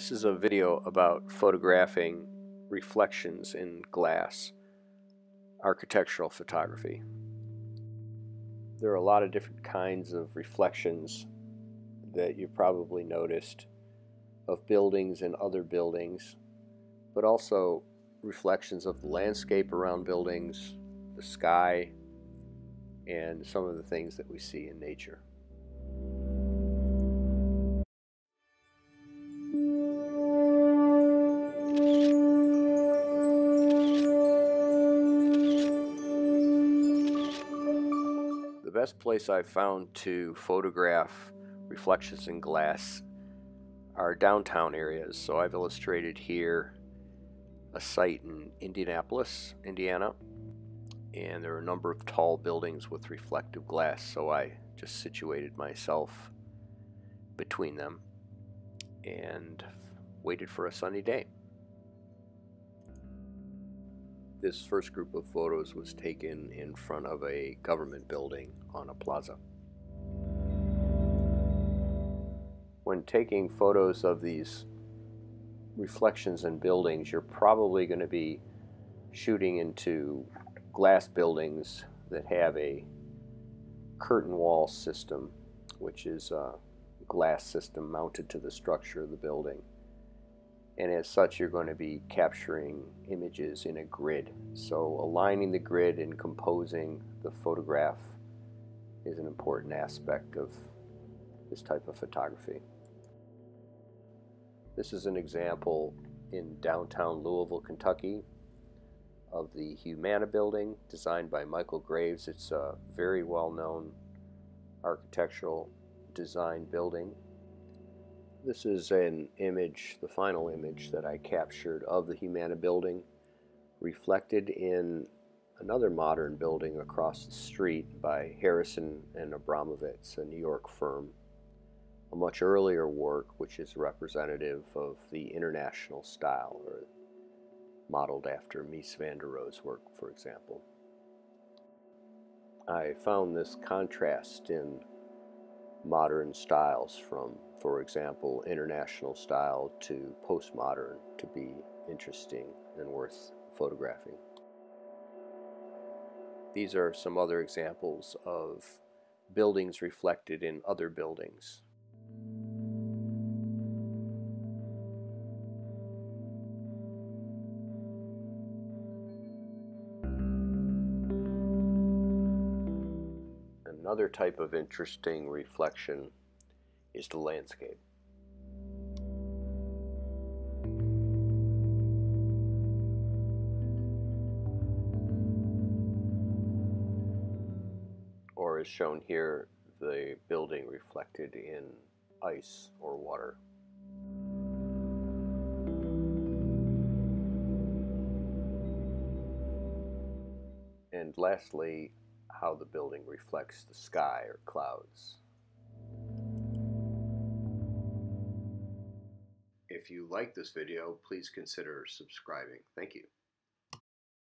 This is a video about photographing reflections in glass, architectural photography. There are a lot of different kinds of reflections that you've probably noticed of buildings and other buildings, but also reflections of the landscape around buildings, the sky, and some of the things that we see in nature. The best place I've found to photograph reflections in glass are downtown areas. So I've illustrated here a site in Indianapolis, Indiana, and there are a number of tall buildings with reflective glass, so I just situated myself between them and waited for a sunny day. This first group of photos was taken in front of a government building on a plaza. When taking photos of these reflections in buildings, you're probably going to be shooting into glass buildings that have a curtain wall system, which is a glass system mounted to the structure of the building. And as such, you're going to be capturing images in a grid. So aligning the grid and composing the photograph is an important aspect of this type of photography. This is an example in downtown Louisville, Kentucky, of the Humana Building, designed by Michael Graves. It's a very well-known architectural design building. This is an image, the final image that I captured of the Humana Building, reflected in another modern building across the street by Harrison and Abramovitz, a New York firm. A much earlier work, which is representative of the international style, or modeled after Mies van der Rohe's work, for example. I found this contrast in modern styles, from, for example, international style to postmodern, to be interesting and worth photographing. These are some other examples of buildings reflected in other buildings. Another type of interesting reflection is the landscape. Or as shown here, the building reflected in ice or water. And lastly, how the building reflects the sky or clouds. If you like this video, please consider subscribing. Thank you.